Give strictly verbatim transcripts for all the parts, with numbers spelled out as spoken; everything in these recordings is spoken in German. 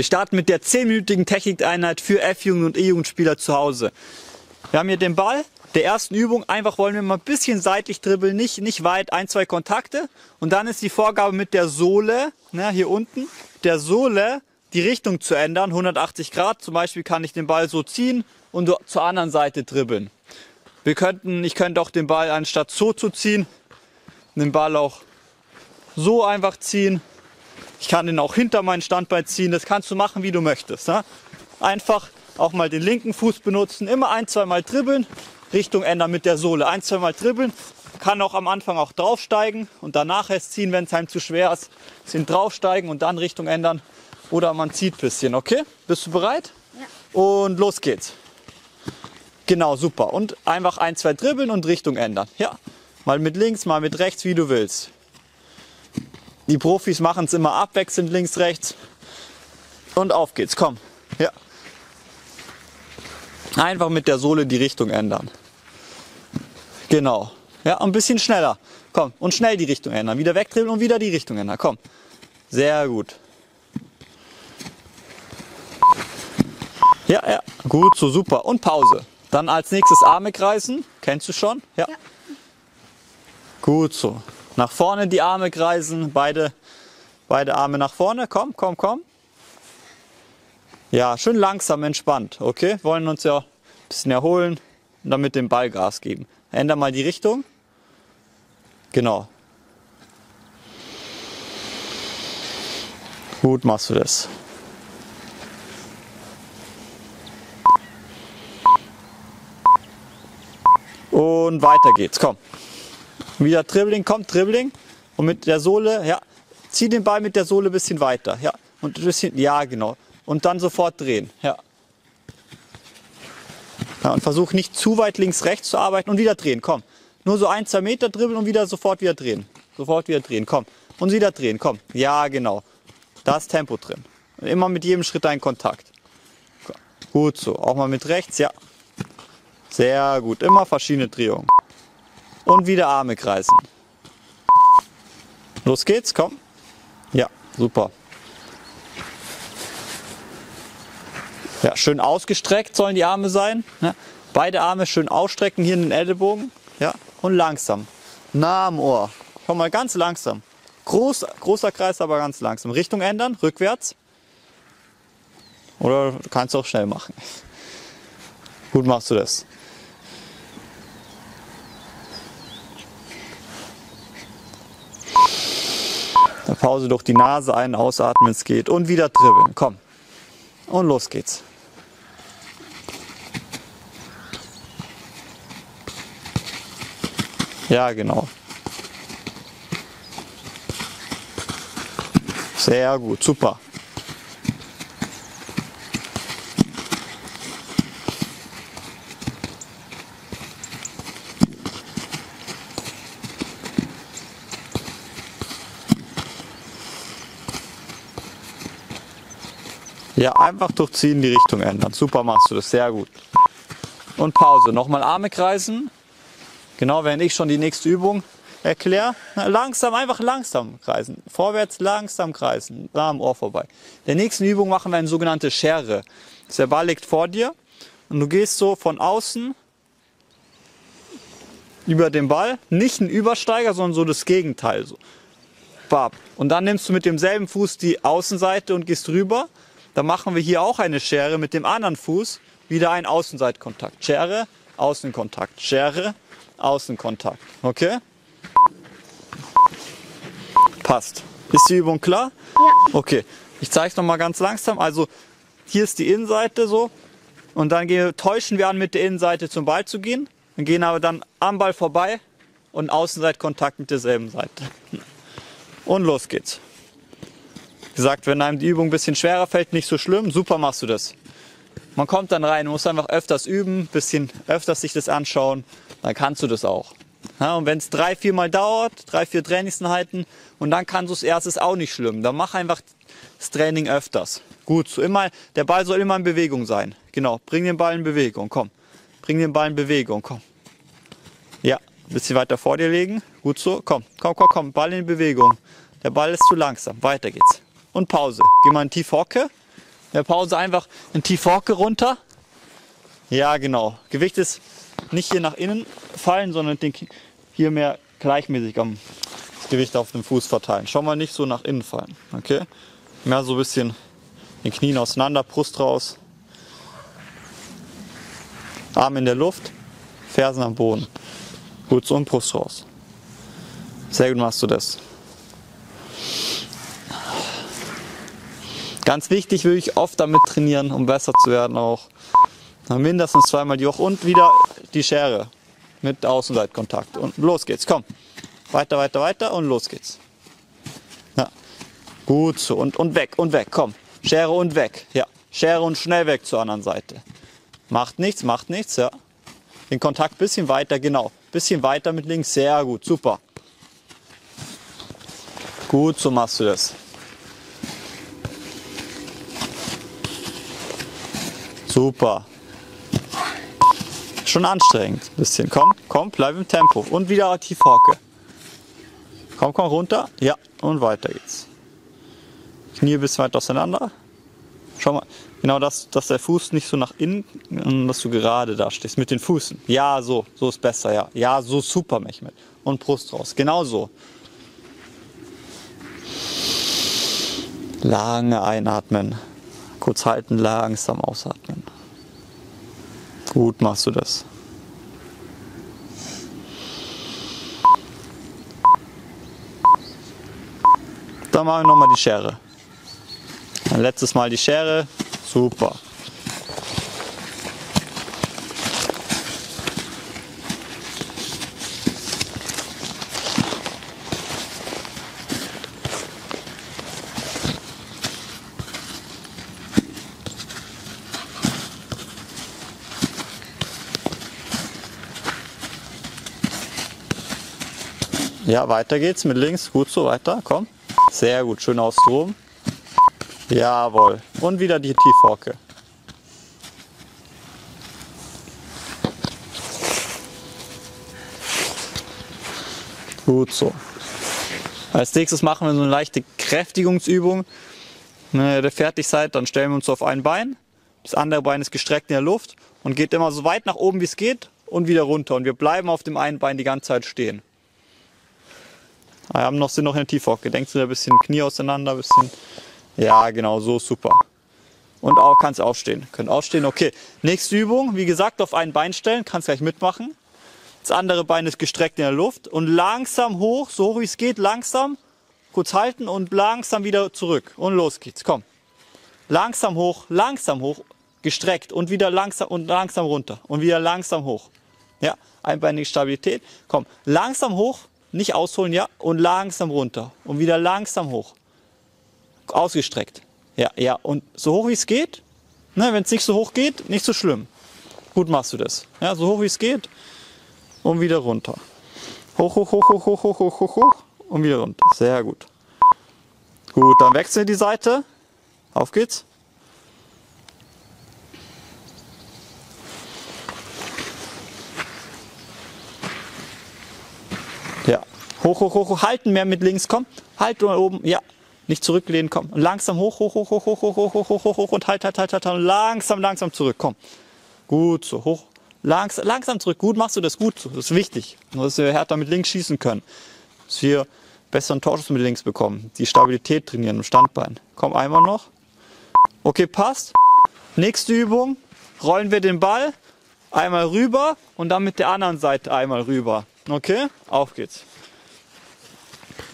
Wir starten mit der zehnminütigen Technikeinheit für F-Jugend- und E-Jugendspieler zu Hause. Wir haben hier den Ball. Der ersten Übung einfach wollen wir mal ein bisschen seitlich dribbeln, nicht, nicht weit, ein, zwei Kontakte. Und dann ist die Vorgabe mit der Sohle, ne, hier unten, der Sohle die Richtung zu ändern, hundertachtzig Grad. Zum Beispiel kann ich den Ball so ziehen und zur anderen Seite dribbeln. Wir könnten, ich könnte auch den Ball, anstatt so zu ziehen, den Ball auch so einfach ziehen. Ich kann den auch hinter meinen Standbein ziehen. Das kannst du machen, wie du möchtest, ne? Einfach auch mal den linken Fuß benutzen, immer ein, zwei Mal dribbeln, Richtung ändern mit der Sohle. Ein, zwei Mal dribbeln, kann auch am Anfang auch draufsteigen und danach erst ziehen, wenn es einem zu schwer ist. Sind draufsteigen und dann Richtung ändern oder man zieht ein bisschen, okay? Bist du bereit? Ja. Und los geht's. Genau, super. Und einfach ein, zwei dribbeln und Richtung ändern. Ja, mal mit links, mal mit rechts, wie du willst. Die Profis machen es immer abwechselnd links, rechts. Und auf geht's, komm. Ja. Einfach mit der Sohle die Richtung ändern. Genau. Ja, ein bisschen schneller. Komm, und schnell die Richtung ändern. Wieder wegdribbeln und wieder die Richtung ändern. Komm. Sehr gut. Ja, ja. Gut, so super. Und Pause. Dann als nächstes Arme kreisen. Kennst du schon? Ja. Ja. Gut, so. Nach vorne die Arme kreisen. Beide, beide Arme nach vorne. Komm, komm, komm. Ja, schön langsam, entspannt, okay? Wollen uns ja ein bisschen erholen und dann mit dem Ball Gas geben. Änder mal die Richtung. Genau. Gut machst du das. Und weiter geht's, komm. Wieder Dribbling, kommt Dribbling. Und mit der Sohle, ja, zieh den Ball mit der Sohle ein bisschen weiter. Ja, und ein bisschen, ja genau. Und dann sofort drehen. Ja. Ja, und versuch nicht zu weit links, rechts zu arbeiten und wieder drehen. Komm. Nur so ein, zwei Meter dribbeln und wieder sofort wieder drehen. Sofort wieder drehen. Komm. Und wieder drehen. Komm. Ja, genau. Da ist Tempo drin. Und immer mit jedem Schritt ein Kontakt. Gut so. Auch mal mit rechts. Ja. Sehr gut. Immer verschiedene Drehungen. Und wieder Arme kreisen. Los geht's. Komm. Ja, super. Ja, schön ausgestreckt sollen die Arme sein. Ne? Beide Arme schön ausstrecken, hier in den Ellbogen. Ja? Und langsam. Nah am Ohr. Komm mal ganz langsam. Groß, großer Kreis, aber ganz langsam. Richtung ändern, rückwärts. Oder du kannst auch schnell machen. Gut machst du das. Eine Pause durch die Nase ein, ausatmen, wenn es geht. Und wieder dribbeln. Komm. Und los geht's. Ja, genau. Sehr gut, super. Ja, einfach durchziehen, die Richtung ändern. Super machst du das, sehr gut. Und Pause. Nochmal Arme kreisen. Genau, während ich schon die nächste Übung erkläre. Na, langsam, einfach langsam kreisen. Vorwärts, langsam kreisen. Da am Ohr vorbei. In der nächsten Übung machen wir eine sogenannte Schere. Der Ball liegt vor dir und du gehst so von außen über den Ball. Nicht ein Übersteiger, sondern so das Gegenteil. So. Bab. Und dann nimmst du mit demselben Fuß die Außenseite und gehst rüber. Dann machen wir hier auch eine Schere mit dem anderen Fuß, wieder einen Außenseitkontakt. Schere, Außenkontakt, Schere, Außenkontakt. Okay? Passt. Ist die Übung klar? Ja. Okay. Ich zeige es nochmal ganz langsam. Also hier ist die Innenseite so und dann gehen, täuschen wir an, mit der Innenseite zum Ball zu gehen. Dann gehen aber dann am Ball vorbei und Außenseitkontakt mit derselben Seite. Und los geht's. Gesagt, wenn einem die Übung ein bisschen schwerer fällt, nicht so schlimm, super machst du das. Man kommt dann rein, muss einfach öfters üben, ein bisschen öfters sich das anschauen, dann kannst du das auch. Ja, und wenn es drei, vier Mal dauert, drei, vier Trainingseinheiten und dann kannst du es erst, ist auch nicht schlimm. Dann mach einfach das Training öfters. Gut, so immer, der Ball soll immer in Bewegung sein. Genau, bring den Ball in Bewegung, komm. Bring den Ball in Bewegung, komm. Ja, ein bisschen weiter vor dir legen, gut so, komm, komm, komm, komm, Ball in Bewegung. Der Ball ist zu langsam, weiter geht's. Und Pause. Geh mal in tiefe Hocke. in der Pause einfach eine T-Forke runter. Ja, genau. Gewicht ist nicht hier nach innen fallen, sondern hier mehr gleichmäßig am Gewicht auf dem Fuß verteilen. Schau mal, nicht so nach innen fallen. Okay? Mehr so ein bisschen den Knien auseinander, Brust raus. Arm in der Luft, Fersen am Boden. Gut, und Brust raus. Sehr gut machst du das. Ganz wichtig, wirklich oft damit trainieren, um besser zu werden auch. Mindestens zweimal die Woche und wieder die Schere mit Außenseitkontakt. Und los geht's, komm. Weiter, weiter, weiter und los geht's. Ja. Gut so und, und weg und weg, komm. Schere und weg, ja. Schere und schnell weg zur anderen Seite. Macht nichts, macht nichts, ja. Den Kontakt ein bisschen weiter, genau. Bisschen weiter mit links, sehr gut, super. Gut, so machst du das. Super. Schon anstrengend, ein bisschen. Komm, komm, bleib im Tempo. Und wieder die Forke. Komm, komm, runter. Ja, und weiter geht's. Knie ein bisschen weit auseinander. Schau mal, genau das, dass der Fuß nicht so nach innen, dass du gerade da stehst, mit den Füßen. Ja, so, so ist besser, ja. Ja, so super, Mehmet. Und Brust raus, genau so. Lange einatmen. Kurz halten, langsam ausatmen. Gut machst du das. Dann machen wir nochmal die Schere. Ein letztes Mal die Schere. Super. Ja, weiter geht's mit links. Gut so, weiter. Komm. Sehr gut. Schön ausgehoben. Jawohl. Und wieder die T-Forke. Gut so. Als nächstes machen wir so eine leichte Kräftigungsübung. Wenn ihr fertig seid, dann stellen wir uns auf ein Bein. Das andere Bein ist gestreckt in der Luft und geht immer so weit nach oben, wie es geht und wieder runter. Und wir bleiben auf dem einen Bein die ganze Zeit stehen. Wir haben noch, sind noch in der T-Forke. Denkst du, ein bisschen Knie auseinander, ein bisschen... Ja, genau, so super. Und auch kannst aufstehen. Können aufstehen, okay. Nächste Übung, wie gesagt, auf ein Bein stellen. Kannst gleich mitmachen. Das andere Bein ist gestreckt in der Luft. Und langsam hoch, so hoch wie es geht, langsam. Kurz halten und langsam wieder zurück. Und los geht's, komm. Langsam hoch, langsam hoch, gestreckt. Und wieder langsam und langsam runter. Und wieder langsam hoch. Ja, einbeinige Stabilität. Komm, langsam hoch. Nicht ausholen, ja, und langsam runter. Und wieder langsam hoch. Ausgestreckt. Ja, ja, und so hoch wie es geht. Ne, wenn es nicht so hoch geht, nicht so schlimm. Gut machst du das. Ja, so hoch wie es geht. Und wieder runter. Hoch, hoch, hoch, hoch, hoch, hoch, hoch, hoch, hoch. Und wieder runter. Sehr gut. Gut, dann wechseln wir die Seite. Auf geht's. Ja, hoch, hoch, hoch, hoch, halten mehr mit links, komm, halt mal oben, ja, nicht zurücklehnen, komm, langsam hoch, hoch, hoch, hoch, hoch, hoch, hoch, hoch, hoch, hoch, hoch und halt, halt, halt, halt, langsam, langsam zurück, komm, gut so, hoch, langsam, langsam zurück, gut machst du das, gut so, das ist wichtig, dass wir härter mit links schießen können, dass wir besseren Torschuss mit links bekommen, die Stabilität trainieren im Standbein, komm, einmal noch, okay, passt, nächste Übung, rollen wir den Ball, einmal rüber und dann mit der anderen Seite einmal rüber. Okay, auf geht's.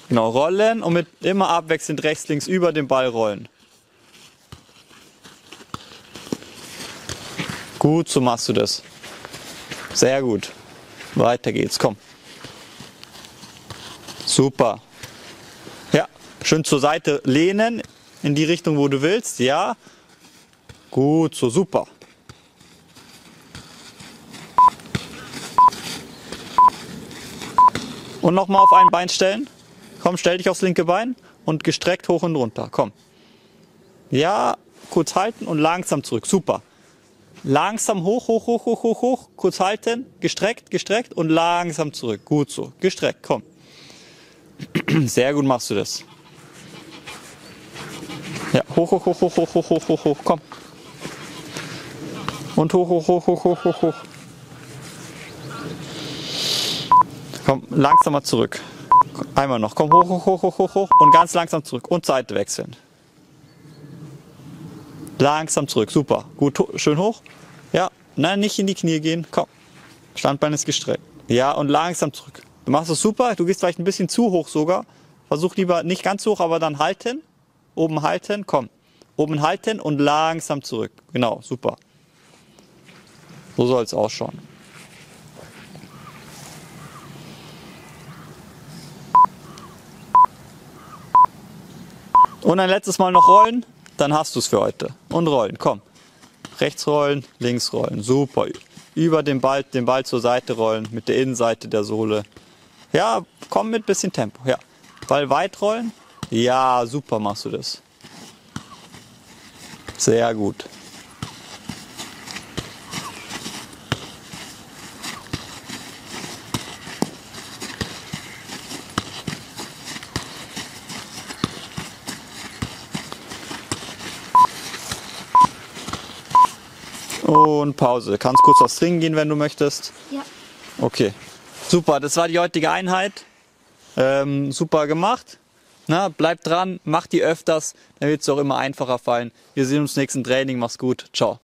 Genau, rollen und mit immer abwechselnd rechts, links über den Ball rollen. Gut, so machst du das. Sehr gut. Weiter geht's, komm. Super. Ja, schön zur Seite lehnen, in die Richtung, wo du willst, ja. Gut, so super. Und nochmal auf ein Bein stellen. Komm, stell dich aufs linke Bein und gestreckt hoch und runter. Komm. Ja, kurz halten und langsam zurück. Super. Langsam hoch, hoch, hoch, hoch, hoch, hoch. Kurz halten, gestreckt, gestreckt und langsam zurück. Gut so. Gestreckt, komm. Sehr gut machst du das. Ja, hoch, hoch, hoch, hoch, hoch, hoch, hoch, hoch, hoch, komm. Und hoch, hoch, hoch, hoch, hoch, hoch, hoch. Komm, langsam mal zurück. Einmal noch. Komm, hoch, hoch, hoch, hoch, hoch, hoch. Und ganz langsam zurück. Und Seite wechseln. Langsam zurück. Super. Gut, ho schön hoch. Ja, nein, nicht in die Knie gehen. Komm. Standbein ist gestreckt. Ja, und langsam zurück. Du machst es super. Du gehst vielleicht ein bisschen zu hoch sogar. Versuch lieber nicht ganz hoch, aber dann halten. Oben halten. Komm. Oben halten und langsam zurück. Genau, super. So soll es ausschauen. Und ein letztes Mal noch rollen, dann hast du es für heute. Und rollen, komm. Rechts rollen, links rollen, super. Über den Ball, den Ball zur Seite rollen, mit der Innenseite der Sohle. Ja, komm mit bisschen Tempo, ja. Ball weit rollen, ja, super machst du das. Sehr gut. Und Pause. Kannst kurz aufs Ringen gehen, wenn du möchtest. Ja. Okay. Super, das war die heutige Einheit. Ähm, super gemacht. Na, bleib dran, mach die öfters, dann wird es auch immer einfacher fallen. Wir sehen uns nächsten Training. Mach's gut. Ciao.